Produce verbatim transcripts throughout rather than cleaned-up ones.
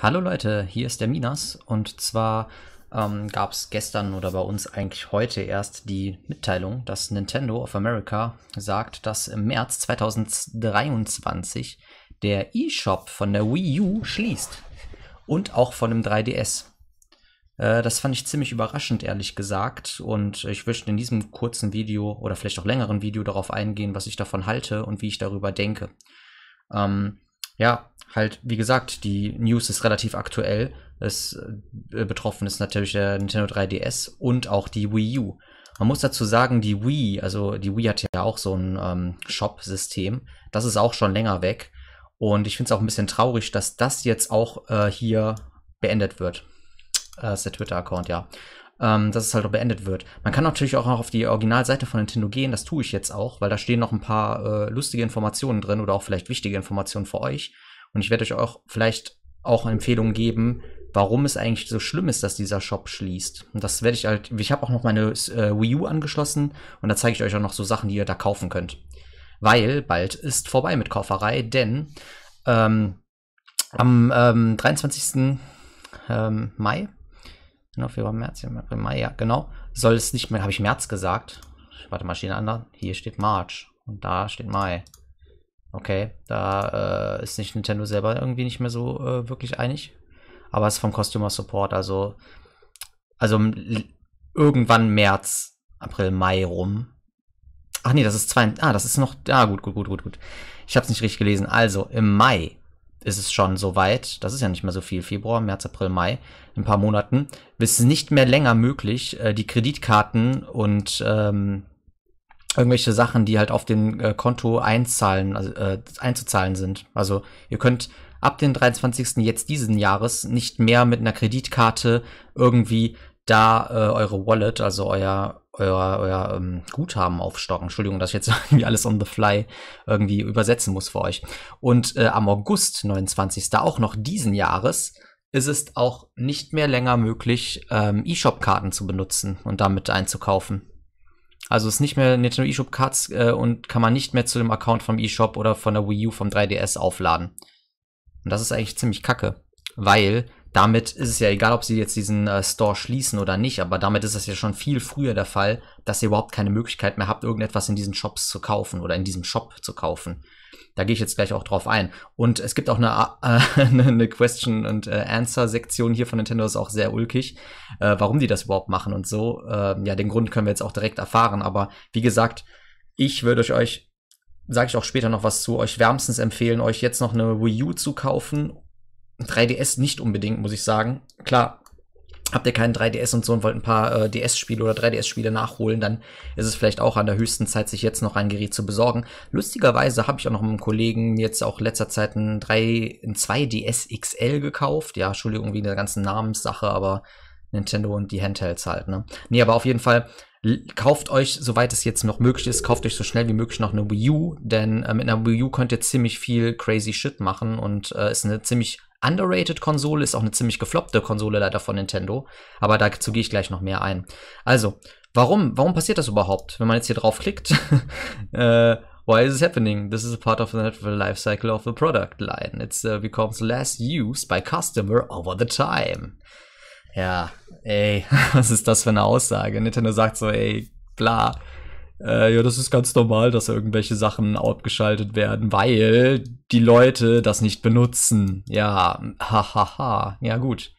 Hallo Leute, hier ist der Minas und zwar ähm, gab es gestern oder bei uns eigentlich heute erst die Mitteilung, dass Nintendo of America sagt, dass im März zweitausenddreiundzwanzig der eShop von der Wii U schließt und auch von dem drei D S. Äh, das fand ich ziemlich überraschend, ehrlich gesagt, und ich möchte in diesem kurzen Video oder vielleicht auch längeren Video darauf eingehen, was ich davon halte und wie ich darüber denke. Ähm, ja, halt, wie gesagt, die News ist relativ aktuell. Es, äh, betroffen ist natürlich der Nintendo drei D S und auch die Wii U. Man muss dazu sagen, die Wii, also die Wii hat ja auch so ein ähm, Shop-System. Das ist auch schon länger weg. Und ich finde es auch ein bisschen traurig, dass das jetzt auch äh, hier beendet wird. Äh, das ist der Twitter-Account, ja. Ähm, dass es halt auch beendet wird. Man kann natürlich auch noch auf die Originalseite von Nintendo gehen. Das tue ich jetzt auch, weil da stehen noch ein paar äh, lustige Informationen drin oder auch vielleicht wichtige Informationen für euch. Und ich werde euch auch vielleicht auch Empfehlungen geben, warum es eigentlich so schlimm ist, dass dieser Shop schließt. Und das werde ich halt, ich habe auch noch meine äh, Wii U angeschlossen und da zeige ich euch auch noch so Sachen, die ihr da kaufen könnt. Weil bald ist vorbei mit Kauferei, denn ähm, am ähm, dreiundzwanzigsten Ähm, Mai, genau, Februar, März, Mai, ja, genau, soll es nicht mehr, habe ich März gesagt. Warte mal, steht ein anderer. Hier steht March und da steht Mai. Okay, da äh, ist sich Nintendo selber irgendwie nicht mehr so äh, wirklich einig. Aber es ist vom Customer Support, also, also irgendwann März, April, Mai rum. Ach nee, das ist zwei. Ah, das ist noch. Ah, gut, gut, gut, gut, gut. Ich habe es nicht richtig gelesen. Also im Mai ist es schon soweit. Das ist ja nicht mehr so viel. Februar, März, April, Mai, in ein paar Monaten. Ist es nicht mehr länger möglich, die Kreditkarten und ähm, irgendwelche Sachen, die halt auf den äh, Konto einzahlen, also, äh, einzuzahlen sind. Also ihr könnt ab dem dreiundzwanzigsten jetzt diesen Jahres nicht mehr mit einer Kreditkarte irgendwie da äh, eure Wallet, also euer, euer, euer ähm, Guthaben aufstocken. Entschuldigung, dass ich jetzt irgendwie alles on the fly irgendwie übersetzen muss für euch. Und äh, am August neunundzwanzigsten da auch noch diesen Jahres ist es auch nicht mehr länger möglich, ähm, eShop-Karten zu benutzen und damit einzukaufen. Also ist nicht mehr Nintendo eShop Cards äh, und kann man nicht mehr zu dem Account vom eShop oder von der Wii U, vom drei D S aufladen. Und das ist eigentlich ziemlich kacke, weil damit ist es ja egal, ob sie jetzt diesen äh, Store schließen oder nicht, aber damit ist es ja schon viel früher der Fall, dass ihr überhaupt keine Möglichkeit mehr habt, irgendetwas in diesen Shops zu kaufen oder in diesem Shop zu kaufen. Da gehe ich jetzt gleich auch drauf ein. Und es gibt auch eine, äh, eine Question- und äh, Answer-Sektion hier von Nintendo, ist auch sehr ulkig, äh, warum die das überhaupt machen und so. Äh, ja, den Grund können wir jetzt auch direkt erfahren. Aber wie gesagt, ich würde euch, sage ich auch später noch was zu, euch wärmstens empfehlen, euch jetzt noch eine Wii U zu kaufen. drei D S nicht unbedingt, muss ich sagen. Klar, habt ihr keinen drei D S und so und wollt ein paar äh, D S-Spiele oder drei D S-Spiele nachholen, dann ist es vielleicht auch an der höchsten Zeit, sich jetzt noch ein Gerät zu besorgen. Lustigerweise habe ich auch noch mit einem Kollegen jetzt auch in letzter Zeit einen, einen zwei D S X L gekauft. Ja, Entschuldigung wegen der ganzen Namenssache, aber Nintendo und die Handhelds halt, ne? Nee, aber auf jeden Fall, kauft euch, soweit es jetzt noch möglich ist, kauft euch so schnell wie möglich noch eine Wii U, denn äh, mit einer Wii U könnt ihr ziemlich viel crazy shit machen und äh, ist eine ziemlich underrated Konsole, ist auch eine ziemlich gefloppte Konsole leider von Nintendo, aber dazu gehe ich gleich noch mehr ein. Also, warum, warum passiert das überhaupt? Wenn man jetzt hier draufklickt, uh, why is it happening? This is a part of the natural life cycle of the product line. It uh, becomes less used by customer over the time. Ja, ey, was ist das für eine Aussage? Nintendo sagt so, ey, bla, äh, ja, das ist ganz normal, dass irgendwelche Sachen abgeschaltet werden, weil die Leute das nicht benutzen. Ja, hahaha, ha, ha. Ja gut.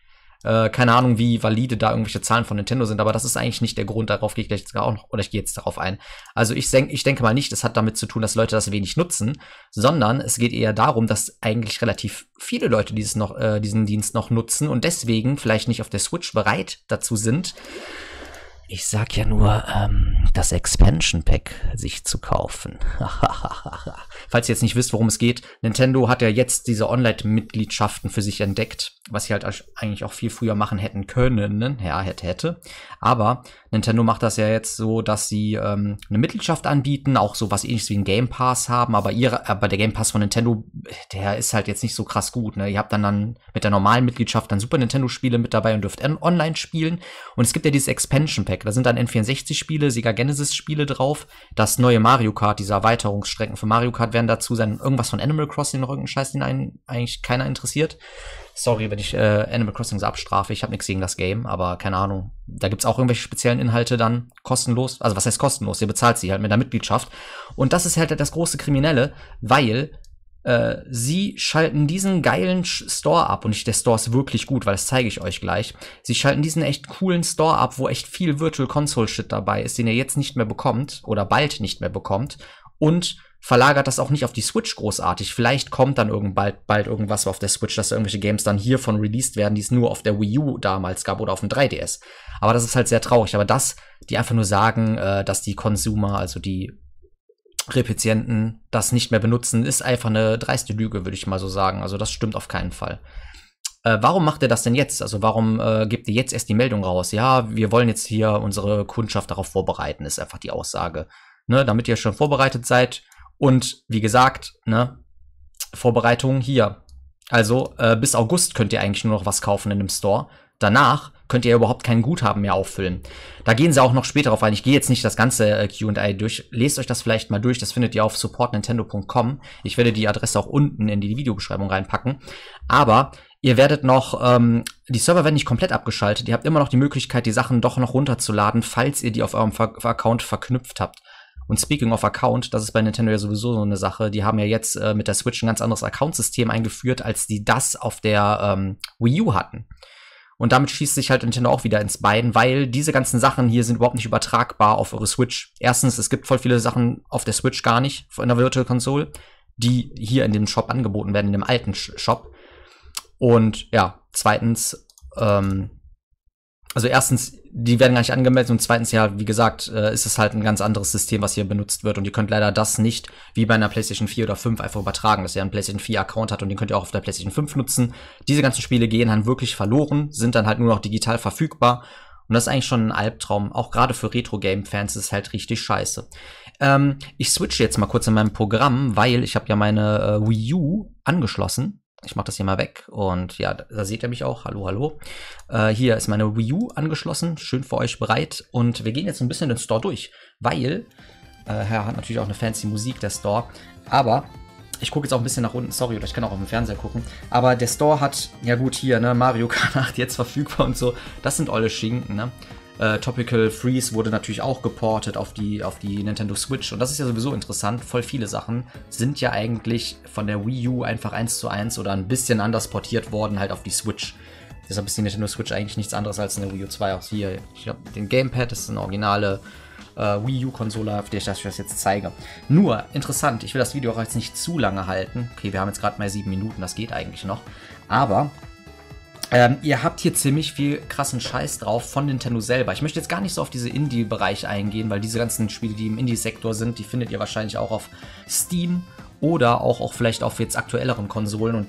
Äh, keine Ahnung, wie valide da irgendwelche Zahlen von Nintendo sind, aber das ist eigentlich nicht der Grund, darauf gehe ich gleich jetzt auch noch, oder ich gehe jetzt darauf ein. Also ich, denk, ich denke mal nicht, es hat damit zu tun, dass Leute das wenig nutzen, sondern es geht eher darum, dass eigentlich relativ viele Leute dieses noch, äh, diesen Dienst noch nutzen und deswegen vielleicht nicht auf der Switch bereit dazu sind, ich sag ja nur, ähm, das Expansion Pack sich zu kaufen. Falls ihr jetzt nicht wisst, worum es geht, Nintendo hat ja jetzt diese Online-Mitgliedschaften für sich entdeckt, was sie halt eigentlich auch viel früher machen hätten können. Ja, hätte, hätte. Aber Nintendo macht das ja jetzt so, dass sie ähm, eine Mitgliedschaft anbieten, auch so was ähnliches wie ein Game Pass haben, aber, ihre, aber der Game Pass von Nintendo, der ist halt jetzt nicht so krass gut. Ne? Ihr habt dann, dann mit der normalen Mitgliedschaft dann Super Nintendo-Spiele mit dabei und dürft online spielen. Und es gibt ja dieses Expansion Pack. Da sind dann N vierundsechzig-Spiele, Sega Genesis-Spiele drauf, das neue Mario Kart, diese Erweiterungsstrecken für Mario Kart werden dazu sein, irgendwas von Animal Crossing, noch irgendeinen Scheiß, den einen eigentlich keiner interessiert. Sorry, wenn ich äh, Animal Crossing so abstrafe. Ich habe nichts gegen das Game, aber keine Ahnung. Da gibt's auch irgendwelche speziellen Inhalte dann kostenlos. Also was heißt kostenlos? Ihr bezahlt sie halt mit der Mitgliedschaft. Und das ist halt das große Kriminelle, weil äh, sie schalten diesen geilen Store ab. Und ich, der Store ist wirklich gut, weil das zeige ich euch gleich. Sie schalten diesen echt coolen Store ab, wo echt viel Virtual Console Shit dabei ist, den ihr jetzt nicht mehr bekommt oder bald nicht mehr bekommt. Und verlagert das auch nicht auf die Switch großartig. Vielleicht kommt dann irgend bald, bald irgendwas auf der Switch, dass irgendwelche Games dann hiervon released werden, die es nur auf der Wii U damals gab oder auf dem drei D S. Aber das ist halt sehr traurig. Aber das, die einfach nur sagen, äh, dass die Consumer, also die Repizienten, das nicht mehr benutzen, ist einfach eine dreiste Lüge, würde ich mal so sagen. Also das stimmt auf keinen Fall. Äh, warum macht ihr das denn jetzt? Also warum äh, gebt ihr jetzt erst die Meldung raus? Ja, wir wollen jetzt hier unsere Kundschaft darauf vorbereiten, ist einfach die Aussage. Ne, damit ihr schon vorbereitet seid. Und wie gesagt, ne, Vorbereitungen hier. Also äh, bis August könnt ihr eigentlich nur noch was kaufen in dem Store. Danach könnt ihr überhaupt kein Guthaben mehr auffüllen. Da gehen sie auch noch später drauf ein. Ich gehe jetzt nicht das ganze äh, Q und A durch. Lest euch das vielleicht mal durch. Das findet ihr auf support nintendo punkt com. Ich werde die Adresse auch unten in die Videobeschreibung reinpacken. Aber ihr werdet noch, ähm, die Server werden nicht komplett abgeschaltet. Ihr habt immer noch die Möglichkeit, die Sachen doch noch runterzuladen, falls ihr die auf eurem Ver- Account verknüpft habt. Und speaking of Account, das ist bei Nintendo ja sowieso so eine Sache, die haben ja jetzt äh, mit der Switch ein ganz anderes Account-System eingeführt, als die das auf der ähm, Wii U hatten. Und damit schießt sich halt Nintendo auch wieder ins Bein, weil diese ganzen Sachen hier sind überhaupt nicht übertragbar auf eure Switch. Erstens, es gibt voll viele Sachen auf der Switch gar nicht, in der Virtual Console, die hier in dem Shop angeboten werden, in dem alten Shop. Und ja, zweitens, ähm, also erstens, die werden gar nicht angemeldet und zweitens, ja, wie gesagt, ist es halt ein ganz anderes System, was hier benutzt wird und ihr könnt leider das nicht, wie bei einer PlayStation vier oder fünf, einfach übertragen, dass ihr einen PlayStation vier Account habt und den könnt ihr auch auf der PlayStation fünf nutzen. Diese ganzen Spiele gehen dann wirklich verloren, sind dann halt nur noch digital verfügbar und das ist eigentlich schon ein Albtraum. Auch gerade für Retro-Game-Fans ist es halt richtig scheiße. Ähm, ich switche jetzt mal kurz in meinem Programm, weil ich habe ja meine äh, Wii U angeschlossen. Ich mache das hier mal weg und ja, da seht ihr mich auch. Hallo, hallo. Äh, hier ist meine Wii U angeschlossen, schön für euch bereit. Und wir gehen jetzt ein bisschen den Store durch, weil, äh, ja, hat natürlich auch eine fancy Musik, der Store. Aber ich gucke jetzt auch ein bisschen nach unten, sorry, oder ich kann auch auf dem Fernseher gucken. Aber der Store hat, ja gut, hier, ne, Mario Kart acht jetzt verfügbar und so. Das sind olle Schinken, ne. Äh, Tropical Freeze wurde natürlich auch geportet auf die, auf die Nintendo Switch. Und das ist ja sowieso interessant. Voll viele Sachen sind ja eigentlich von der Wii U einfach eins zu eins oder ein bisschen anders portiert worden halt auf die Switch. Deshalb ist die Nintendo Switch eigentlich nichts anderes als eine Wii U zwei. Auch hier, ich glaube, den Gamepad ist eine originale äh, Wii U-Konsole, auf der ich das jetzt zeige. Nur, interessant, ich will das Video auch jetzt nicht zu lange halten. Okay, wir haben jetzt gerade mal sieben Minuten, das geht eigentlich noch. Aber Ähm, ihr habt hier ziemlich viel krassen Scheiß drauf von Nintendo selber. Ich möchte jetzt gar nicht so auf diese Indie-Bereiche eingehen, weil diese ganzen Spiele, die im Indie-Sektor sind, die findet ihr wahrscheinlich auch auf Steam oder auch, auch vielleicht auf jetzt aktuelleren Konsolen und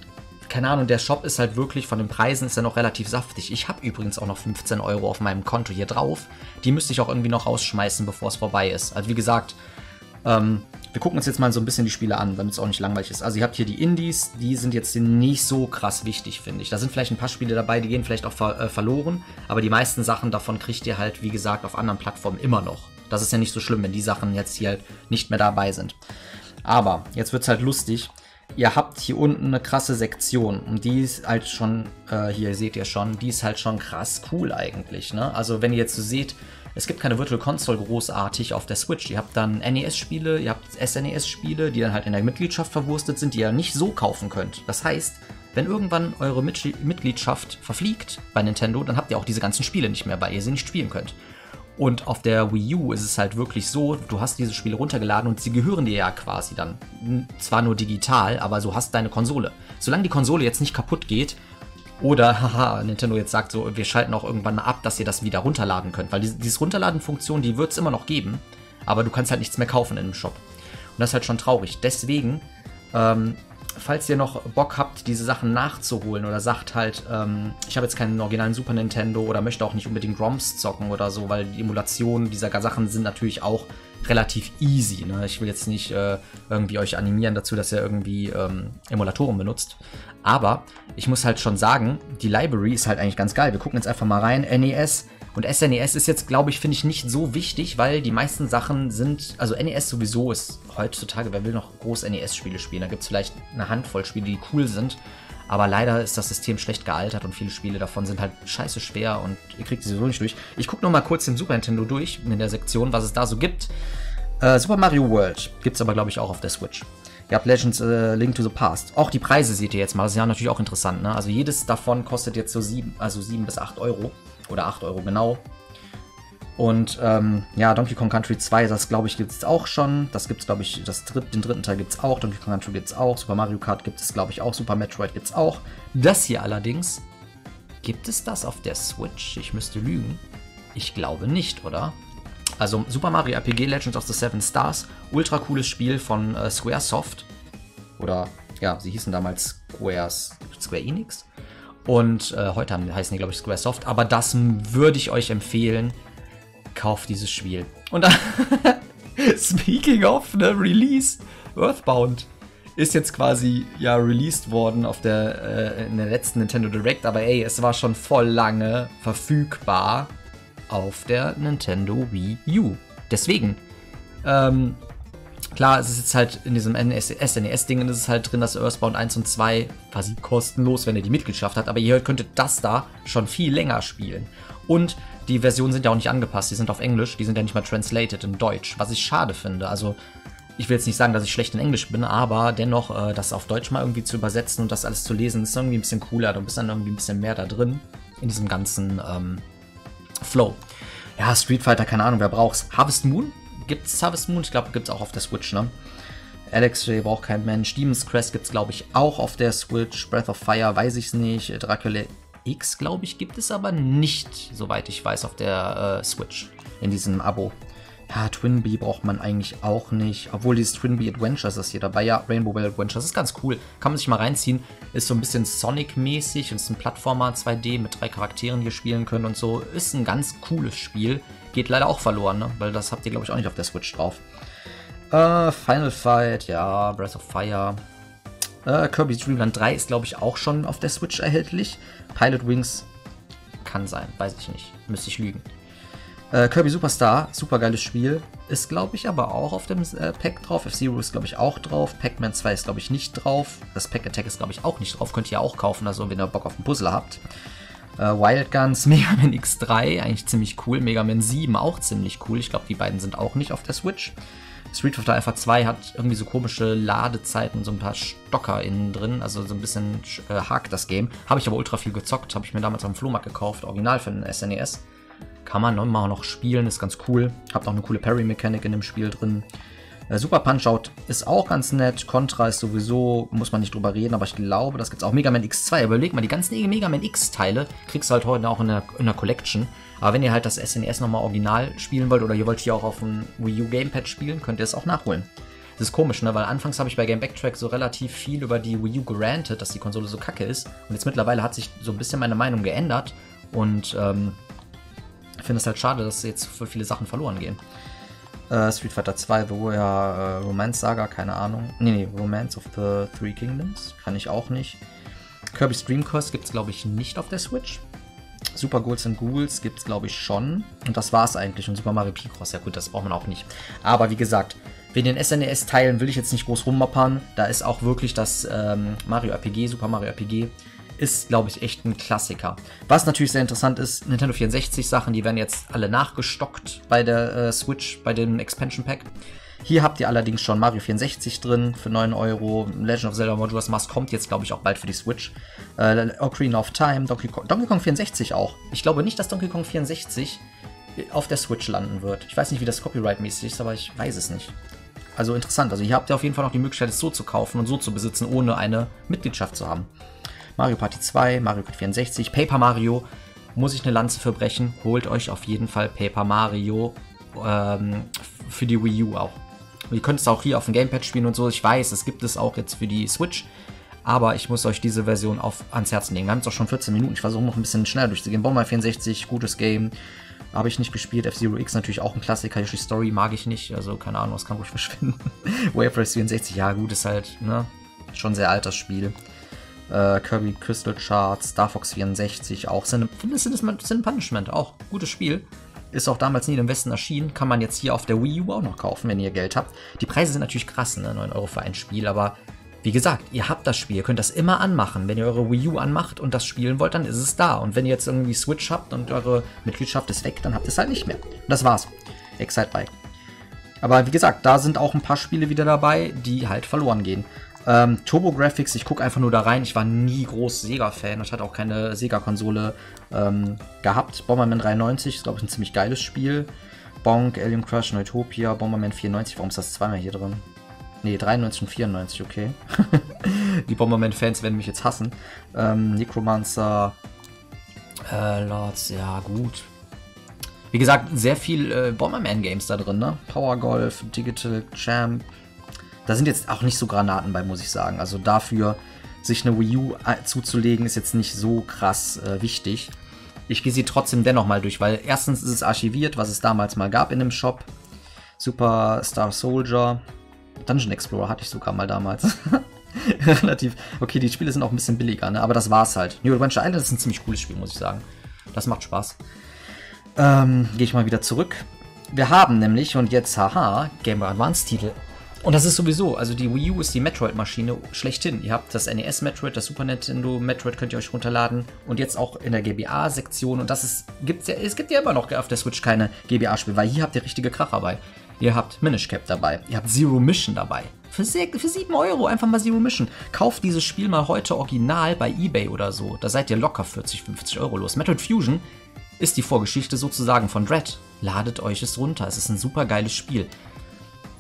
keine Ahnung, der Shop ist halt wirklich, von den Preisen ist er noch relativ saftig. Ich habe übrigens auch noch fünfzehn Euro auf meinem Konto hier drauf. Die müsste ich auch irgendwie noch rausschmeißen, bevor es vorbei ist. Also wie gesagt, ähm, wir gucken uns jetzt mal so ein bisschen die Spiele an, damit es auch nicht langweilig ist. Also ihr habt hier die Indies, die sind jetzt nicht so krass wichtig, finde ich. Da sind vielleicht ein paar Spiele dabei, die gehen vielleicht auch ver äh, verloren, aber die meisten Sachen davon kriegt ihr halt, wie gesagt, auf anderen Plattformen immer noch. Das ist ja nicht so schlimm, wenn die Sachen jetzt hier halt nicht mehr dabei sind. Aber jetzt wird's halt lustig. Ihr habt hier unten eine krasse Sektion und die ist halt schon, äh, hier seht ihr schon, die ist halt schon krass cool eigentlich, ne? Also wenn ihr jetzt so seht, es gibt keine Virtual Console großartig auf der Switch. Ihr habt dann N E S-Spiele, ihr habt S N E S-Spiele, die dann halt in der Mitgliedschaft verwurstet sind, die ihr nicht so kaufen könnt. Das heißt, wenn irgendwann eure Mitgliedschaft verfliegt bei Nintendo, dann habt ihr auch diese ganzen Spiele nicht mehr, weil ihr sie nicht spielen könnt. Und auf der Wii U ist es halt wirklich so, du hast diese Spiele runtergeladen und sie gehören dir ja quasi dann. Zwar nur digital, aber so hast deine Konsole. Solange die Konsole jetzt nicht kaputt geht, oder, haha, Nintendo jetzt sagt so, wir schalten auch irgendwann mal ab, dass ihr das wieder runterladen könnt. Weil diese, diese Runterladen-Funktion, die wird es immer noch geben, aber du kannst halt nichts mehr kaufen in dem Shop. Und das ist halt schon traurig. Deswegen, ähm, falls ihr noch Bock habt, diese Sachen nachzuholen oder sagt halt, ähm, ich habe jetzt keinen originalen Super Nintendo oder möchte auch nicht unbedingt ROMs zocken oder so, weil die Emulationen dieser Sachen sind natürlich auch relativ easy, ne? Ich will jetzt nicht äh, irgendwie euch animieren dazu, dass ihr irgendwie ähm, Emulatoren benutzt. Aber ich muss halt schon sagen, die Library ist halt eigentlich ganz geil. Wir gucken jetzt einfach mal rein. N E S und S N E S ist jetzt, glaube ich, finde ich nicht so wichtig, weil die meisten Sachen sind, also N E S sowieso ist heutzutage, wer will noch groß N E S-Spiele spielen? Da gibt es vielleicht eine Handvoll Spiele, die cool sind. Aber leider ist das System schlecht gealtert und viele Spiele davon sind halt scheiße schwer und ihr kriegt sie sowieso nicht durch. Ich gucke noch mal kurz den Super Nintendo durch, in der Sektion, was es da so gibt. Äh, Super Mario World gibt es aber, glaube ich, auch auf der Switch. Ihr habt Legends äh, Link to the Past. Auch die Preise seht ihr jetzt mal, das ist ja natürlich auch interessant, ne? Also jedes davon kostet jetzt so sieben, also sieben bis acht Euro. Oder acht Euro genau. Und ähm, ja, Donkey Kong Country zwei, das glaube ich gibt es auch schon. Das gibt es glaube ich, das dritt, den dritten Teil gibt es auch. Donkey Kong Country gibt es auch. Super Mario Kart gibt es glaube ich auch. Super Metroid gibt es auch. Das hier allerdings, gibt es das auf der Switch? Ich müsste lügen. Ich glaube nicht, oder? Also Super Mario R P G Legends of the Seven Stars. Ultra cooles Spiel von äh, Squaresoft. Oder, ja, sie hießen damals Squares, Square Enix. Und äh, heute haben, heißen die glaube ich Squaresoft. Aber das würde ich euch empfehlen. Kauft dieses Spiel. Und dann, speaking of, ne, Release, Earthbound ist jetzt quasi, ja, released worden auf der, äh, in der letzten Nintendo Direct, aber ey, es war schon voll lange verfügbar auf der Nintendo Wii U. Deswegen, ähm, klar, es ist jetzt halt in diesem S N E S-Ding, ist es halt drin, dass Earthbound eins und zwei quasi kostenlos, wenn ihr die Mitgliedschaft habt, aber ihr könntet das da schon viel länger spielen. Und die Versionen sind ja auch nicht angepasst, die sind auf Englisch, die sind ja nicht mal translated in Deutsch, was ich schade finde. Also, ich will jetzt nicht sagen, dass ich schlecht in Englisch bin, aber dennoch, äh, das auf Deutsch mal irgendwie zu übersetzen und das alles zu lesen, ist irgendwie ein bisschen cooler. Du bist dann irgendwie ein bisschen mehr da drin, in diesem ganzen ähm, Flow. Ja, Street Fighter, keine Ahnung, wer braucht's? Harvest Moon? Gibt's Harvest Moon? Ich glaube, gibt's auch auf der Switch, ne? Alex J braucht kein Mensch. Demon's Crest gibt's, glaube ich, auch auf der Switch. Breath of Fire, weiß ich's nicht. Dracula X, glaube ich, gibt es aber nicht, soweit ich weiß, auf der äh, Switch, in diesem Abo. Ja, Twinbee braucht man eigentlich auch nicht, obwohl dieses Twinbee Adventures ist hier dabei. Ja, Rainbow Bell Adventures ist ganz cool, kann man sich mal reinziehen, ist so ein bisschen Sonic-mäßig und ist ein Plattformer zwei D mit drei Charakteren, die wir spielen können und so. Ist ein ganz cooles Spiel, geht leider auch verloren, ne? Weil das habt ihr, glaube ich, auch nicht auf der Switch drauf. Äh, Final Fight, ja, Breath of Fire. Uh, Kirby's Dream Land drei ist, glaube ich, auch schon auf der Switch erhältlich. Pilot Wings kann sein, weiß ich nicht. Müsste ich lügen. Uh, Kirby Superstar, super geiles Spiel. Ist, glaube ich, aber auch auf dem äh, Pack drauf. F-Zero ist, glaube ich, auch drauf. Pac-Man zwei ist, glaube ich, nicht drauf. Das Pack Attack ist, glaube ich, auch nicht drauf. Könnt ihr auch kaufen, also wenn ihr Bock auf einen Puzzler habt. Uh, Wild Guns, Mega Man X drei, eigentlich ziemlich cool. Mega Man sieben, auch ziemlich cool. Ich glaube, die beiden sind auch nicht auf der Switch. Street Fighter Alpha zwei hat irgendwie so komische Ladezeiten, so ein paar Stocker innen drin, also so ein bisschen äh, hakt das Game. Habe ich aber ultra viel gezockt, habe ich mir damals am Flohmarkt gekauft, original für den S N E S. Kann man nochmal noch spielen, ist ganz cool. Hab noch eine coole Parry-Mechanik in dem Spiel drin. Äh, Super Punch-Out ist auch ganz nett, Contra ist sowieso, muss man nicht drüber reden, aber ich glaube, das gibt's auch. Mega Man X zwei, überleg mal, die ganzen Mega Man X-Teile kriegst du halt heute auch in der, in der Collection. Aber wenn ihr halt das S N E S nochmal original spielen wollt oder ihr wollt hier auch auf dem Wii U Gamepad spielen, könnt ihr es auch nachholen. Das ist komisch, ne? Weil anfangs habe ich bei Game Backtrack so relativ viel über die Wii U gerantet, dass die Konsole so kacke ist. Und jetzt mittlerweile hat sich so ein bisschen meine Meinung geändert. Und ähm, ich finde es halt schade, dass jetzt so viele Sachen verloren gehen. Äh, Street Fighter zwei, wo ja äh, Romance Saga, keine Ahnung. Nee, nee, Romance of the Three Kingdoms kann ich auch nicht. Kirby's Dream Course gibt es, glaube ich, nicht auf der Switch. Super Ghouls and Ghouls gibt es, glaube ich, schon. Und das war's eigentlich. Und Super Mario Picross, ja gut, das braucht man auch nicht. Aber wie gesagt, wegen den S N E S-Teilen will ich jetzt nicht groß rummappern. Da ist auch wirklich das ähm, Mario R P G, Super Mario R P G, ist, glaube ich, echt ein Klassiker. Was natürlich sehr interessant ist, Nintendo vierundsechzig-Sachen, die werden jetzt alle nachgestockt bei der äh, Switch, bei dem Expansion Pack. Hier habt ihr allerdings schon Mario vierundsechzig drin für neun Euro. Legend of Zelda Majora's Mask kommt jetzt, glaube ich, auch bald für die Switch. Äh, Ocarina of Time, Donkey Kong, Donkey Kong vierundsechzig auch. Ich glaube nicht, dass Donkey Kong vierundsechzig auf der Switch landen wird. Ich weiß nicht, wie das Copyright-mäßig ist, aber ich weiß es nicht. Also interessant. Also hier habt ihr auf jeden Fall noch die Möglichkeit, es so zu kaufen und so zu besitzen, ohne eine Mitgliedschaft zu haben. Mario Party zwei, Mario Kart vierundsechzig, Paper Mario. Muss ich eine Lanze für brechen? Holt euch auf jeden Fall Paper Mario ähm, für die Wii U auch. Und ihr könnt es auch hier auf dem Gamepad spielen und so. Ich weiß, es gibt es auch jetzt für die Switch. Aber ich muss euch diese Version auf, ans Herz legen. Wir haben jetzt auch schon vierzehn Minuten. Ich versuche noch ein bisschen schneller durchzugehen. Bomberman vierundsechzig, gutes Game. Habe ich nicht gespielt. F-Zero X natürlich auch ein Klassiker. Yoshi's Story mag ich nicht. Also keine Ahnung, was kann ruhig verschwinden. Wave Race vierundsechzig, ja gut, ist halt, ne? Schon sehr altes Spiel. Äh, Kirby Crystal Shards, Star Fox vierundsechzig auch. Sin, Sin Punishment auch. Gutes Spiel. Ist auch damals nie im Westen erschienen. Kann man jetzt hier auf der Wii U auch noch kaufen, wenn ihr Geld habt. Die Preise sind natürlich krass, ne? neun Euro für ein Spiel, aber Wie gesagt, ihr habt das Spiel, ihr könnt das immer anmachen. Wenn ihr eure Wii U anmacht und das spielen wollt, dann ist es da. Und wenn ihr jetzt irgendwie Switch habt und eure Mitgliedschaft ist weg, dann habt ihr es halt nicht mehr. Und das war's. Excitebike. Aber wie gesagt, da sind auch ein paar Spiele wieder dabei, die halt verloren gehen. Ähm, TurboGrafx, ich gucke einfach nur da rein. Ich war nie groß Sega-Fan und hatte auch keine Sega-Konsole ähm, gehabt. Bomberman dreiundneunzig ist, glaube ich, ein ziemlich geiles Spiel. Bonk, Alien Crush, Neutopia, Bomberman vierundneunzig. Warum ist das zweimal hier drin? Ne, dreiundneunzig und vierundneunzig, okay. Die Bomberman-Fans werden mich jetzt hassen. Ähm, Necromancer, äh, Lords, ja gut. Wie gesagt, sehr viel äh, Bomberman-Games da drin, ne? Power Golf, Digital Champ. Da sind jetzt auch nicht so Granaten bei, muss ich sagen. Also dafür, sich eine Wii U zuzulegen, ist jetzt nicht so krass äh, wichtig. Ich gehe sie trotzdem dennoch mal durch, weil erstens ist es archiviert, was es damals mal gab in dem Shop. Super Star Soldier. Dungeon Explorer hatte ich sogar mal damals. Relativ. Okay, die Spiele sind auch ein bisschen billiger, ne? Aber das war's halt. New Adventure Island ist ein ziemlich cooles Spiel, muss ich sagen. Das macht Spaß. Ähm, gehe ich mal wieder zurück. Wir haben nämlich, und jetzt, haha, Game Boy Advance Titel. Und das ist sowieso, also die Wii U ist die Metroid-Maschine schlechthin. Ihr habt das N E S-Metroid, das Super Nintendo-Metroid könnt ihr euch runterladen. Und jetzt auch in der G B A-Sektion. Und das ist, gibt's ja, es gibt ja immer noch auf der Switch keine G B A-Spiele, weil hier habt ihr richtige Kracher bei. Ihr habt Minish Cap dabei, ihr habt Zero Mission dabei. Für, für sieben Euro einfach mal Zero Mission. Kauft dieses Spiel mal heute original bei eBay oder so. Da seid ihr locker vierzig, fünfzig Euro los. Metroid Fusion ist die Vorgeschichte sozusagen von Dread. Ladet euch es runter, es ist ein super geiles Spiel.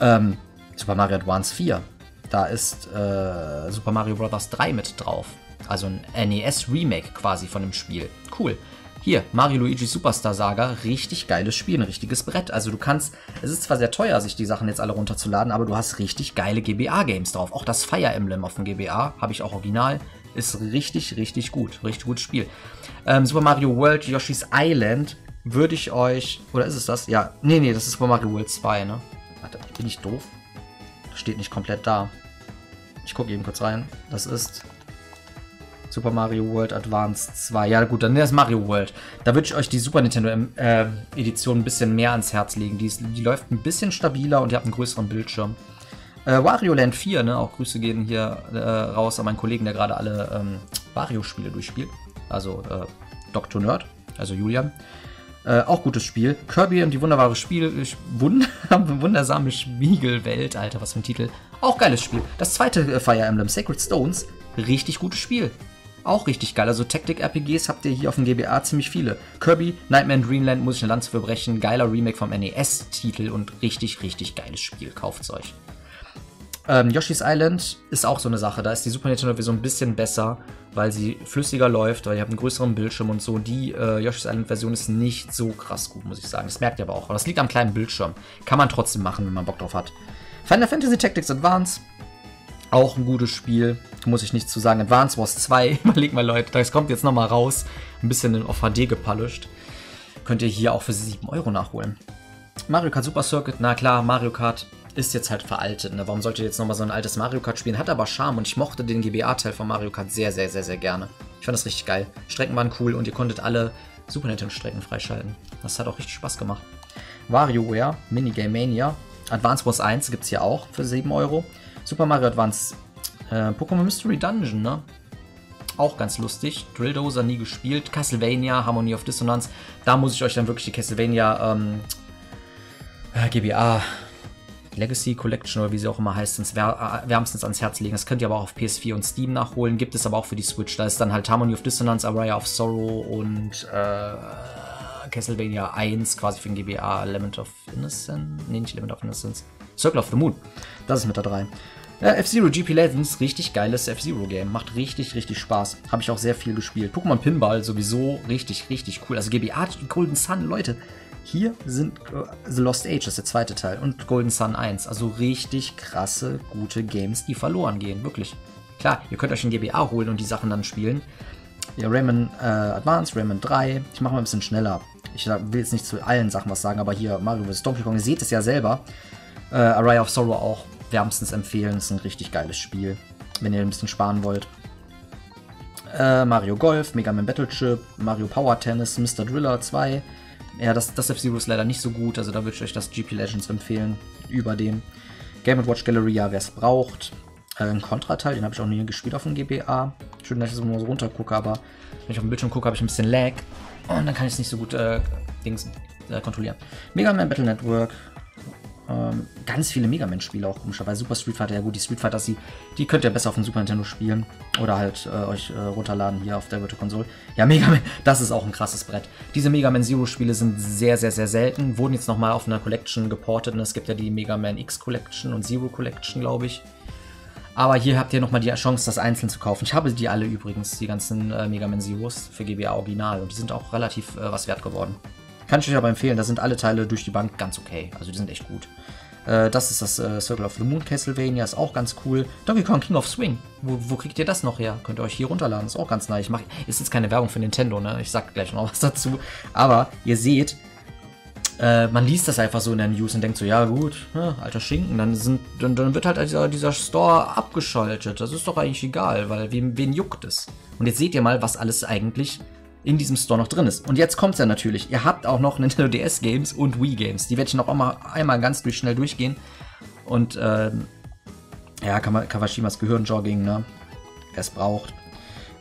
Ähm... Super Mario Advance vier, da ist äh, Super Mario Bros. drei mit drauf, also ein N E S-Remake quasi von dem Spiel, cool. Hier, Mario Luigi Superstar Saga, richtig geiles Spiel, ein richtiges Brett, also du kannst, es ist zwar sehr teuer, sich die Sachen jetzt alle runterzuladen, aber du hast richtig geile G B A-Games drauf, auch das Fire Emblem auf dem G B A, habe ich auch original, ist richtig, richtig gut, richtig gutes Spiel. Ähm, Super Mario World, Yoshi's Island, würde ich euch, oder ist es das? Ja, nee, nee, das ist Super Mario World zwei, ne? Warte, bin ich doof? Steht nicht komplett da. Ich gucke eben kurz rein. Das ist Super Mario World Advance zwei. Ja gut, dann ist Mario World. Da würde ich euch die Super Nintendo äh, Edition ein bisschen mehr ans Herz legen. Die, ist, die läuft ein bisschen stabiler und ihr habt einen größeren Bildschirm. Äh, Wario Land vier, ne? Auch Grüße gehen hier äh, raus an meinen Kollegen, der gerade alle ähm, Wario-Spiele durchspielt. Also äh, Doktor Nerd, also Julian. Äh, auch gutes Spiel. Kirby und die wunderbare Spiel... Wund wundersame Spiegelwelt. Alter, was für ein Titel. Auch geiles Spiel. Das zweite Fire Emblem, Sacred Stones. Richtig gutes Spiel. Auch richtig geil. Also Taktik-R P Gs habt ihr hier auf dem G B A ziemlich viele. Kirby, Nightmare in Dreamland, muss ich eine Lanze für brechen. Geiler Remake vom N E S-Titel und richtig, richtig geiles Spiel. Kauft's euch. Ähm, Yoshi's Island ist auch so eine Sache. Da ist die Super Nintendo-Version ein bisschen besser, weil sie flüssiger läuft, weil ihr habt einen größeren Bildschirm und so. Die äh, Yoshi's Island-Version ist nicht so krass gut, muss ich sagen. Das merkt ihr aber auch. Aber das liegt am kleinen Bildschirm. Kann man trotzdem machen, wenn man Bock drauf hat. Final Fantasy Tactics Advance. Auch ein gutes Spiel. Muss ich nichts zu sagen. Advance Wars zwei. Überleg mal, Leute. Das kommt jetzt nochmal raus. Ein bisschen auf H D gepolished. Könnt ihr hier auch für sieben Euro nachholen. Mario Kart Super Circuit. Na klar, Mario Kart ist jetzt halt veraltet, ne? Warum sollte ihr jetzt nochmal so ein altes Mario Kart spielen? Hat aber Charme und ich mochte den G B A-Teil von Mario Kart sehr, sehr, sehr, sehr gerne. Ich fand das richtig geil. Strecken waren cool und ihr konntet alle Super Nintendo-Strecken freischalten. Das hat auch richtig Spaß gemacht. WarioWare, Minigame Mania, Advance Wars eins gibt's hier auch für sieben Euro. Super Mario Advance, äh, Pokémon Mystery Dungeon, ne? Auch ganz lustig. Drilldozer nie gespielt. Castlevania, Harmony of Dissonance. Da muss ich euch dann wirklich die Castlevania, ähm, G B A... Legacy Collection oder wie sie auch immer heißt, ins wärmstens ans Herz legen. Das könnt ihr aber auch auf P S vier und Steam nachholen. Gibt es aber auch für die Switch. Da ist dann halt Harmony of Dissonance, Aria of Sorrow und äh, Castlevania eins quasi für den G B A. Lament of Innocence? Nee, nicht Lament of Innocence. Circle of the Moon. Das ist mit da drei. Äh, F-Zero G P Legends. Richtig geiles F-Zero-Game. Macht richtig, richtig Spaß. Habe ich auch sehr viel gespielt. Pokémon Pinball sowieso richtig, richtig cool. Also G B A Golden Sun, Leute. Hier sind uh, The Lost Age, das ist der zweite Teil, und Golden Sun eins. Also richtig krasse, gute Games, die verloren gehen, wirklich. Klar, ihr könnt euch den G B A holen und die Sachen dann spielen. Ja, Rayman äh, Advance, Rayman drei. Ich mache mal ein bisschen schneller. Ich will jetzt nicht zu allen Sachen was sagen, aber hier Mario versus. Donkey Kong, ihr seht es ja selber. Äh, Array of Sorrow auch wärmstens empfehlen. Das ist ein richtig geiles Spiel, wenn ihr ein bisschen sparen wollt. Äh, Mario Golf, Mega Man Battleship, Mario Power Tennis, Mister Driller zwei. Ja, das, das F-Zero ist leider nicht so gut, also da würde ich euch das G P Legends empfehlen, über dem. Game and Watch Gallery, ja, wer es braucht. Ein Kontrateil, den habe ich auch nie gespielt auf dem G B A. Schön, dass ich das mal so runter gucke, aber wenn ich auf dem Bildschirm gucke, habe ich ein bisschen Lag. Und dann kann ich es nicht so gut äh, Dings, äh, kontrollieren. Mega Man Battle Network. Ähm, ganz viele Mega Man-Spiele auch komischerweise. Super Street Fighter, ja gut, die Street Fighter, die, die könnt ihr besser auf dem Super Nintendo spielen. Oder halt äh, euch äh, runterladen hier auf der Virtual Console. Ja, Mega Man, das ist auch ein krasses Brett. Diese Mega Man Zero-Spiele sind sehr, sehr, sehr selten. Wurden jetzt nochmal auf einer Collection geportet. Und es gibt ja die Mega Man X Collection und Zero Collection, glaube ich. Aber hier habt ihr nochmal die Chance, das einzeln zu kaufen. Ich habe die alle übrigens, die ganzen äh, Mega Man Zeros für G B A Original. Und die sind auch relativ äh, was wert geworden. Kann ich euch aber empfehlen, da sind alle Teile durch die Bank ganz okay. Also die sind echt gut. Äh, das ist das äh, Circle of the Moon Castlevania, ist auch ganz cool. Donkey Kong King of Swing, wo, wo kriegt ihr das noch her? Könnt ihr euch hier runterladen, ist auch ganz nice. Ich mach, ist jetzt keine Werbung für Nintendo, ne? Ich sag gleich noch was dazu. Aber ihr seht... Äh, man liest das einfach so in der News und denkt so, ja gut, ne, alter Schinken, dann, sind, dann, dann wird halt dieser, dieser Store abgeschaltet. Das ist doch eigentlich egal, weil wen, wen juckt es? Und jetzt seht ihr mal, was alles eigentlich in diesem Store noch drin ist. Und jetzt kommt's ja natürlich. Ihr habt auch noch Nintendo D S Games und Wii Games. Die werde ich noch einmal, einmal ganz durch, schnell durchgehen. Und äh, ja, Kawashimas Gehirnjogging, ne? Wer es braucht.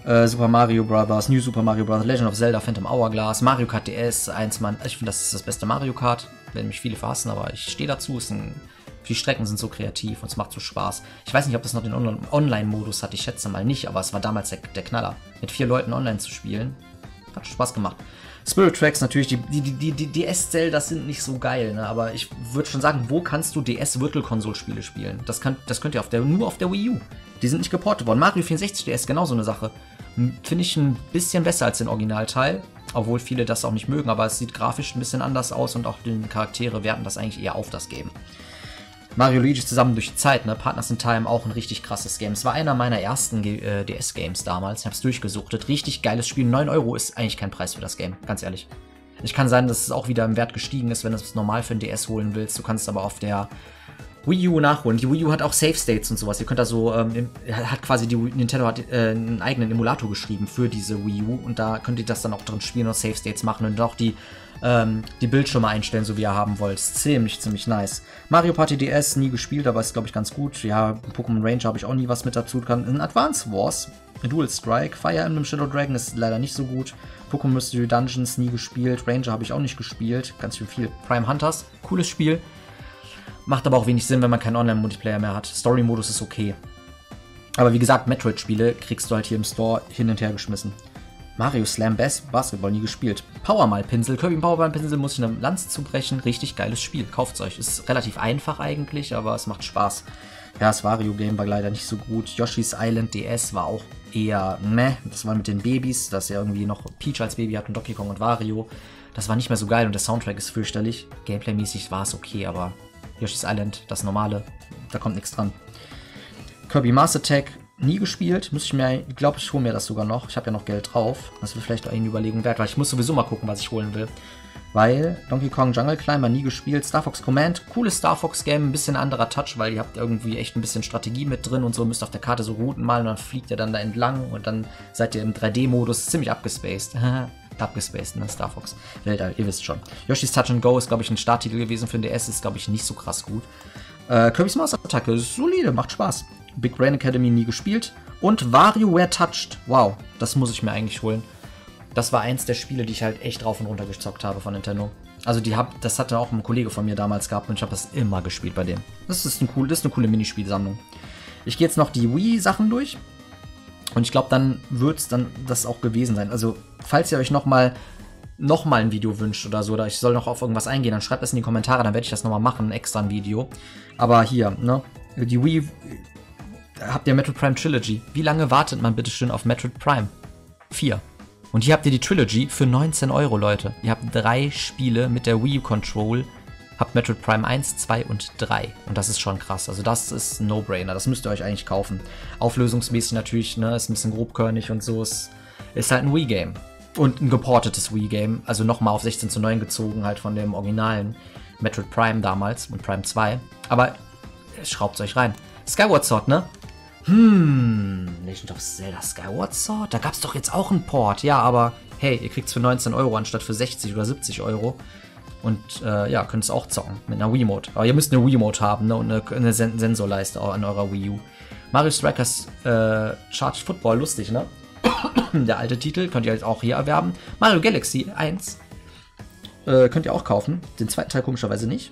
Äh, Super Mario Brothers, New Super Mario Brothers, Legend of Zelda, Phantom Hourglass, Mario Kart D S, eins Mann. Ich finde, das ist das beste Mario Kart. Werden mich viele verhassen, aber ich stehe dazu. Es sind, die Strecken sind so kreativ und es macht so Spaß. Ich weiß nicht, ob das noch den Online-Modus hat. Ich schätze mal nicht, aber es war damals der, der Knaller. Mit vier Leuten online zu spielen, hat Spaß gemacht. Spirit Tracks natürlich, die, die, die, die D S-Zeldas sind nicht so geil, ne? Aber ich würde schon sagen, wo kannst du D S-Virtual-Console-Spiele spielen? Das, kann, das könnt ihr auf der, nur auf der Wii U. Die sind nicht geportet worden. Mario vierundsechzig D S, genau so eine Sache. Finde ich ein bisschen besser als den Originalteil, obwohl viele das auch nicht mögen, aber es sieht grafisch ein bisschen anders aus und auch die Charaktere werten das eigentlich eher auf das Game. Mario Luigi zusammen durch die Zeit, ne? Partners in Time, auch ein richtig krasses Game. Es war einer meiner ersten äh, D S-Games damals. Ich hab's durchgesuchtet. Richtig geiles Spiel. neun Euro ist eigentlich kein Preis für das Game, ganz ehrlich. Ich kann sein, dass es auch wieder im Wert gestiegen ist, wenn du es normal für ein D S holen willst. Du kannst aber auf der Wii U nachholen. Die Wii U hat auch Save States und sowas. Ihr könnt da so, ähm, hat quasi die Nintendo hat äh, einen eigenen Emulator geschrieben für diese Wii U und da könnt ihr das dann auch drin spielen und Save States machen und auch die, ähm, die Bildschirme einstellen, so wie ihr haben wollt. Ziemlich, ziemlich nice. Mario Party D S, nie gespielt, aber ist glaube ich ganz gut. Ja, Pokémon Ranger habe ich auch nie was mit dazu. Ein Advance Wars, Dual Strike, Fire Emblem Shadow Dragon ist leider nicht so gut. Pokémon Mystery Dungeons, nie gespielt. Ranger habe ich auch nicht gespielt. Ganz viel, viel. Prime Hunters, cooles Spiel. Macht aber auch wenig Sinn, wenn man keinen Online-Multiplayer mehr hat. Story-Modus ist okay. Aber wie gesagt, Metroid-Spiele kriegst du halt hier im Store hin und her geschmissen. Mario Slam Bass, Basketball nie gespielt. Powermalpinsel, Kirby Powermalpinsel muss ich eine Lanze zubrechen. Richtig geiles Spiel, kauft's euch. Ist relativ einfach eigentlich, aber es macht Spaß. Ja, das Wario-Game war leider nicht so gut. Yoshi's Island D S war auch eher meh. Das war mit den Babys, dass er irgendwie noch Peach als Baby hat und Donkey Kong und Wario. Das war nicht mehr so geil und der Soundtrack ist fürchterlich. Gameplay-mäßig war es okay, aber... Yoshi's Island, das normale, da kommt nichts dran. Kirby Master Tag, nie gespielt, muss ich mir, glaube ich, hole mir das sogar noch. Ich habe ja noch Geld drauf, das wäre vielleicht eine Überlegung wert, weil ich muss sowieso mal gucken, was ich holen will. Weil Donkey Kong Jungle Climber nie gespielt, Star Fox Command, cooles Star Fox Game, ein bisschen anderer Touch, weil ihr habt irgendwie echt ein bisschen Strategie mit drin und so, müsst auf der Karte so Routen malen und dann fliegt ihr dann da entlang und dann seid ihr im drei D-Modus ziemlich abgespaced. Abgespaced, ne? Star Fox. Weltall, ihr wisst schon. Yoshi's Touch and Go ist, glaube ich, ein Starttitel gewesen für den D S. Ist, glaube ich, nicht so krass gut. Äh, Kirby's Master Attacke ist solide, macht Spaß. Big Brain Academy nie gespielt. Und WarioWare Touched. Wow, das muss ich mir eigentlich holen. Das war eins der Spiele, die ich halt echt drauf und runter gezockt habe von Nintendo. Also, die hab, das hatte auch ein Kollege von mir damals gehabt und ich habe das immer gespielt bei dem. Das ist, ein cool, das ist eine coole Minispielsammlung. Ich gehe jetzt noch die Wii-Sachen durch. Und ich glaube, dann wird es dann das auch gewesen sein. Also, falls ihr euch nochmal noch mal ein Video wünscht oder so, oder ich soll noch auf irgendwas eingehen, dann schreibt das in die Kommentare, dann werde ich das nochmal machen, extra ein Video. Aber hier, ne, die Wii, habt ihr Metroid Prime Trilogy. Wie lange wartet man bitte schön auf Metroid Prime? vier. Und hier habt ihr die Trilogy für neunzehn Euro, Leute. Ihr habt drei Spiele mit der Wii Control. Habt Metroid Prime eins, zwei und drei. Und das ist schon krass. Also das ist ein No-Brainer. Das müsst ihr euch eigentlich kaufen. Auflösungsmäßig natürlich, ne, ist ein bisschen grobkörnig und so. Ist, ist halt ein Wii-Game. Und ein geportetes Wii-Game. Also nochmal auf sechzehn zu neun gezogen, halt von dem originalen Metroid Prime damals und Prime zwei. Aber schraubt's euch rein. Skyward Sword, ne? Hm, Legend of Zelda Skyward Sword? Da gab's doch jetzt auch einen Port. Ja, aber hey, ihr kriegt's für neunzehn Euro anstatt für sechzig oder siebzig Euro. Und äh, ja, könnt es auch zocken mit einer Wiimote. Aber ihr müsst eine Wiimote haben, ne? Und eine, eine Sen Sensorleiste an eurer Wii U. Mario Strikers äh, Charged Football, lustig, ne? Der alte Titel, könnt ihr jetzt auch hier erwerben. Mario Galaxy eins äh, könnt ihr auch kaufen. Den zweiten Teil komischerweise nicht.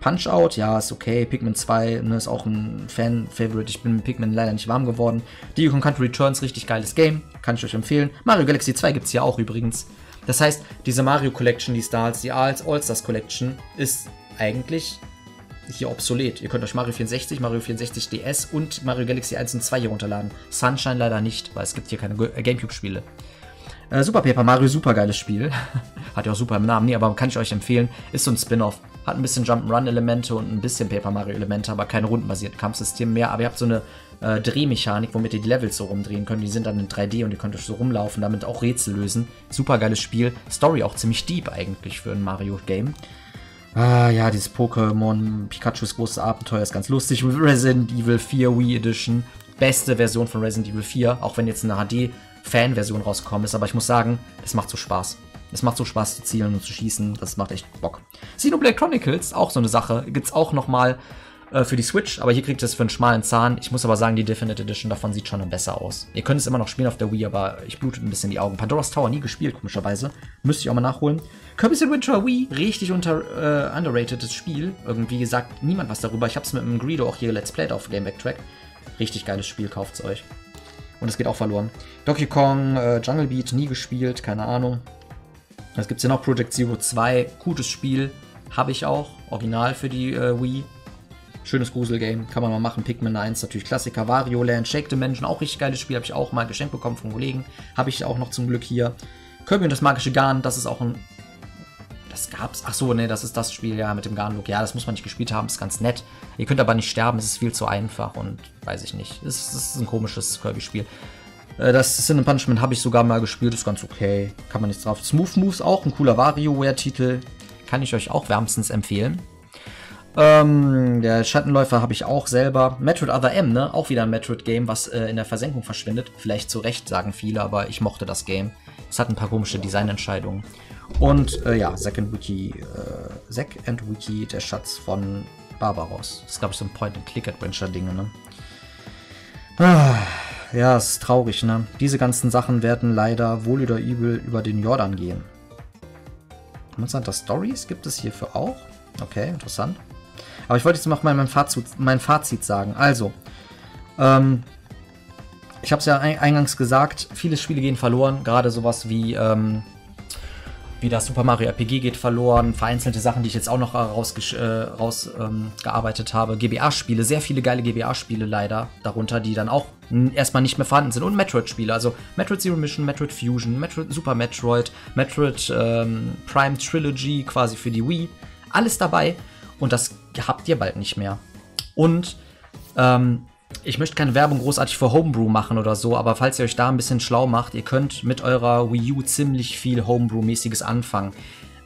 Punch-Out, ja, ist okay. Pikmin zwei, ne, ist auch ein Fan-Favorite. Ich bin mit Pikmin leider nicht warm geworden. Donkey Kong Country Returns, richtig geiles Game. Kann ich euch empfehlen. Mario Galaxy zwei gibt es ja auch übrigens. Das heißt, diese Mario Collection, die Stars, die All-Stars Collection, ist eigentlich hier obsolet. Ihr könnt euch Mario vierundsechzig, Mario vierundsechzig D S und Mario Galaxy eins und zwei hier runterladen. Sunshine leider nicht, weil es gibt hier keine Gamecube-Spiele. Äh, Super Paper Mario, super geiles Spiel. Hat ja auch super im Namen, nee, aber kann ich euch empfehlen. Ist so ein Spin-Off. Hat ein bisschen Jump'n'Run-Elemente und ein bisschen Paper Mario-Elemente, aber kein rundenbasiertes Kampfsystem mehr. Aber ihr habt so eine äh, Drehmechanik, womit ihr die Levels so rumdrehen könnt. Die sind dann in drei D und ihr könnt euch so rumlaufen, damit auch Rätsel lösen. Super geiles Spiel. Story auch ziemlich deep eigentlich für ein Mario-Game. Ah ja, dieses Pokémon, Pikachus großes Abenteuer ist ganz lustig. Resident Evil vier Wii Edition. Beste Version von Resident Evil vier, auch wenn jetzt eine H D-Fan-Version rausgekommen ist. Aber ich muss sagen, es macht so Spaß. Es macht so Spaß zu zielen und zu schießen, das macht echt Bock. Xenoblade Chronicles, auch so eine Sache, gibt's auch nochmal äh, für die Switch, aber hier kriegt ihr es für einen schmalen Zahn. Ich muss aber sagen, die Definite Edition davon sieht schon besser aus. Ihr könnt es immer noch spielen auf der Wii, aber ich blutet ein bisschen die Augen. Pandora's Tower nie gespielt, komischerweise. Müsste ich auch mal nachholen. Kirby's Adventure Wii, richtig unter, äh, underratedes Spiel. Irgendwie sagt niemand was darüber. Ich hab's mit einem Greedo auch hier Let's Played auf Game Back Track. Richtig geiles Spiel, kauft's euch. Und es geht auch verloren. Donkey Kong, äh, Jungle Beat, nie gespielt, keine Ahnung. Es gibt ja noch Project Zero zwei, gutes Spiel, habe ich auch, original für die äh, Wii. Schönes Gruselgame, kann man mal machen. Pikmin eins, natürlich Klassiker, Wario Land, Shake the Mansion, auch richtig geiles Spiel, habe ich auch mal geschenkt bekommen von Kollegen. Habe ich auch noch zum Glück hier. Kirby und das magische Garn, das ist auch ein... Das gab's... Achso, ne, das ist das Spiel, ja, mit dem Garn-Look. Ja, das muss man nicht gespielt haben, ist ganz nett. Ihr könnt aber nicht sterben, es ist viel zu einfach und weiß ich nicht. Es ist ein komisches Kirby-Spiel. Das Sin and Punishment habe ich sogar mal gespielt, ist ganz okay, kann man nichts drauf. Smooth Moves auch, ein cooler WarioWare-Titel, kann ich euch auch wärmstens empfehlen. Ähm, der Schattenläufer habe ich auch selber. Metroid Other M, ne, auch wieder ein Metroid-Game, was äh, in der Versenkung verschwindet. Vielleicht zu Recht, sagen viele, aber ich mochte das Game. Es hat ein paar komische Designentscheidungen. Und äh, ja, Zack and Wiki, äh, Zack and Wiki, der Schatz von Barbaros. Das ist, glaube ich, so ein Point-and-Click-Adventure-Dinge, ne. Ah. Ja, es ist traurig, ne? Diese ganzen Sachen werden leider wohl oder übel über den Jordan gehen. Interessanter Stories gibt es hierfür auch. Okay, interessant. Aber ich wollte jetzt noch mal mein Fazit, mein Fazit sagen. Also, ähm, ich habe es ja eingangs gesagt, viele Spiele gehen verloren. Gerade sowas wie, ähm, wie das Super Mario R P G geht verloren. Vereinzelte Sachen, die ich jetzt auch noch rausgearbeitet äh, raus, ähm, habe. G B A-Spiele, sehr viele geile G B A-Spiele leider darunter, die dann auch erstmal nicht mehr vorhanden sind. Und Metroid-Spiele, also Metroid Zero Mission, Metroid Fusion, Metroid Super Metroid, Metroid ähm, Prime Trilogy quasi für die Wii. Alles dabei und das habt ihr bald nicht mehr. Und ähm, ich möchte keine Werbung großartig für Homebrew machen oder so, aber falls ihr euch da ein bisschen schlau macht, ihr könnt mit eurer Wii U ziemlich viel Homebrew-mäßiges anfangen.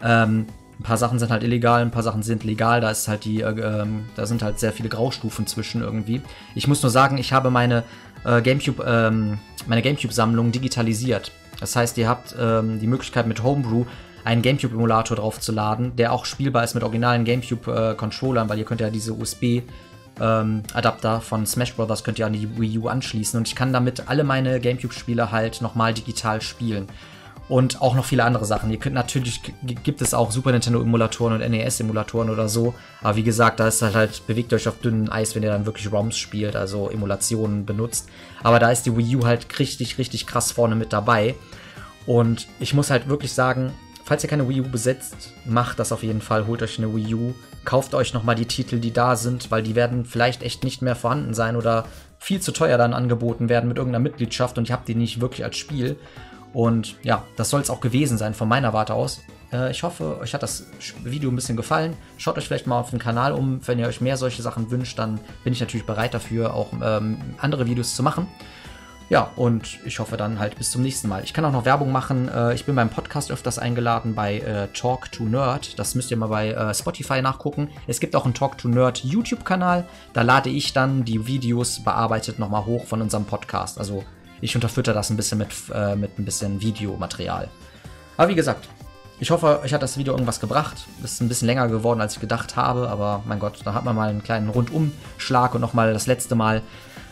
Ähm, ein paar Sachen sind halt illegal, ein paar Sachen sind legal, da ist halt die, äh, da sind halt sehr viele Graustufen zwischen irgendwie. Ich muss nur sagen, ich habe meine Gamecube, ähm, meine Gamecube-Sammlung digitalisiert. Das heißt, ihr habt ähm, die Möglichkeit, mit Homebrew einen Gamecube-Emulator draufzuladen, der auch spielbar ist mit originalen Gamecube-Controllern, äh, weil ihr könnt ja diese U S B-Adapter ähm, von Smash Brothers könnt ihr an die Wii U anschließen und ich kann damit alle meine Gamecube-Spiele halt nochmal digital spielen. Und auch noch viele andere Sachen. Ihr könnt natürlich, gibt es auch Super Nintendo-Emulatoren und N E S-Emulatoren oder so. Aber wie gesagt, da ist halt, halt, bewegt euch auf dünnem Eis, wenn ihr dann wirklich ROMs spielt, also Emulationen benutzt. Aber da ist die Wii U halt richtig, richtig krass vorne mit dabei. Und ich muss halt wirklich sagen, falls ihr keine Wii U besitzt, macht das auf jeden Fall. Holt euch eine Wii U, kauft euch nochmal die Titel, die da sind, weil die werden vielleicht echt nicht mehr vorhanden sein oder viel zu teuer dann angeboten werden mit irgendeiner Mitgliedschaft und ihr habt die nicht wirklich als Spiel. Und ja, das soll es auch gewesen sein von meiner Warte aus. Äh, ich hoffe, euch hat das Video ein bisschen gefallen. Schaut euch vielleicht mal auf den Kanal um. Wenn ihr euch mehr solche Sachen wünscht, dann bin ich natürlich bereit dafür, auch ähm, andere Videos zu machen. Ja, und ich hoffe dann halt bis zum nächsten Mal. Ich kann auch noch Werbung machen. Äh, ich bin beim Podcast öfters eingeladen bei äh, Talk to Nerd. Das müsst ihr mal bei äh, Spotify nachgucken. Es gibt auch einen Talk to Nerd YouTube-Kanal. Da lade ich dann die Videos bearbeitet nochmal hoch von unserem Podcast. Also ich unterfütter das ein bisschen mit, äh, mit ein bisschen Videomaterial. Aber wie gesagt, ich hoffe, euch hat das Video irgendwas gebracht. Es ist ein bisschen länger geworden, als ich gedacht habe. Aber mein Gott, da hat man mal einen kleinen Rundumschlag und nochmal das letzte Mal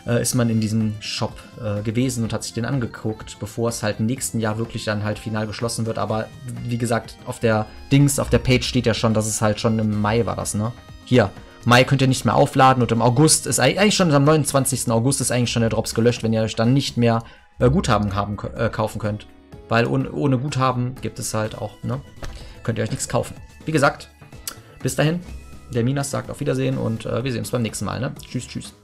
äh, ist man in diesem Shop äh, gewesen und hat sich den angeguckt, bevor es halt im nächsten Jahr wirklich dann halt final geschlossen wird. Aber wie gesagt, auf der Dings, auf der Page steht ja schon, dass es halt schon im Mai war das, ne? Hier, Mai könnt ihr nicht mehr aufladen und im August ist eigentlich schon, am neunundzwanzigsten August ist eigentlich schon der Drops gelöscht, wenn ihr euch dann nicht mehr äh, Guthaben haben, äh, kaufen könnt. Weil ohne, ohne Guthaben gibt es halt auch, ne? Könnt ihr euch nichts kaufen. Wie gesagt, bis dahin, der Minas sagt auf Wiedersehen und äh, wir sehen uns beim nächsten Mal, ne? Tschüss, tschüss.